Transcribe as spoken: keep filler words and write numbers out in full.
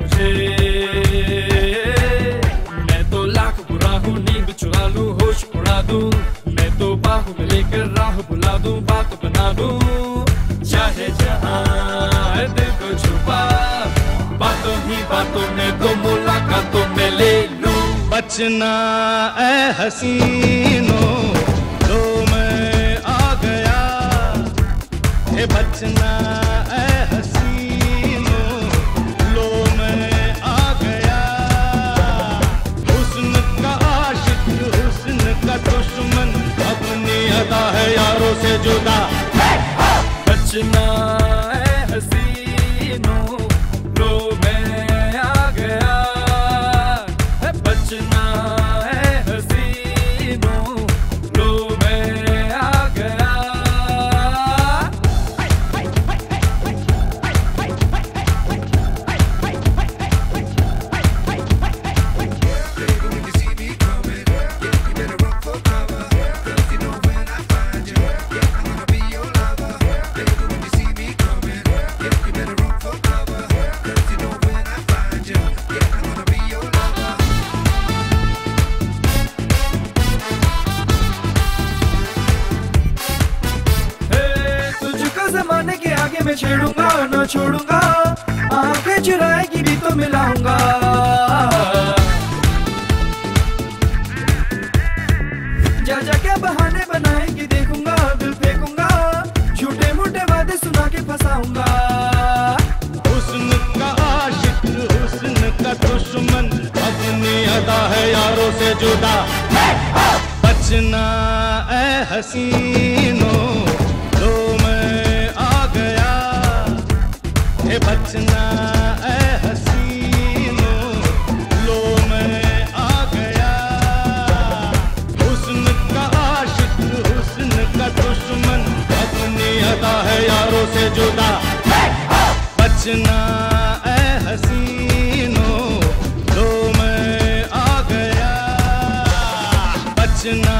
मुझे, मैं तो लाख बुरा हूँ, नींद चुरा लूँ, होश उड़ा दूँ, मैं तो बाहु में लेकर राह बुला दूँ, बात बना दूँ, चाहे जहाँ दिल को छुपा, बातों ही बातों में तो मुलाकातों में ले लूँ। बचना ऐ हसीनो तो मैं आ गया, हे बचना ऐ हसीनो लो मैं आ गया। हुस्न का आशिक हुस्न का दुश्मन, अपनी अदा है यारों से जुदा। बचना ऐ हसीनो लो मैं आ गया, बचना ऐ हसीनो लो मैं आ गया। जमाने के आगे मैं छेड़ूंगा न छोड़ूंगा, आंखें चुराएगी भी तो मिलाऊंगा। जा जा के बहाने बनाएगी, देखूंगा दिल फेंकूंगा, झूठे मूठे वादे सुना के फंसाऊंगा। हुस्न का आशिक हुस्न का दुश्मन, अपनी अदा है यारों से जुदा। बचना ऐ हसीनो तो मैं बचना ऐ हसीनो लो मैं आ गया। हुस्न का आशिक हुस्न का दुश्मन, अपनी अदा है यारों से जुदा। बचना ऐ हसीनो लो मैं आ गया, बचना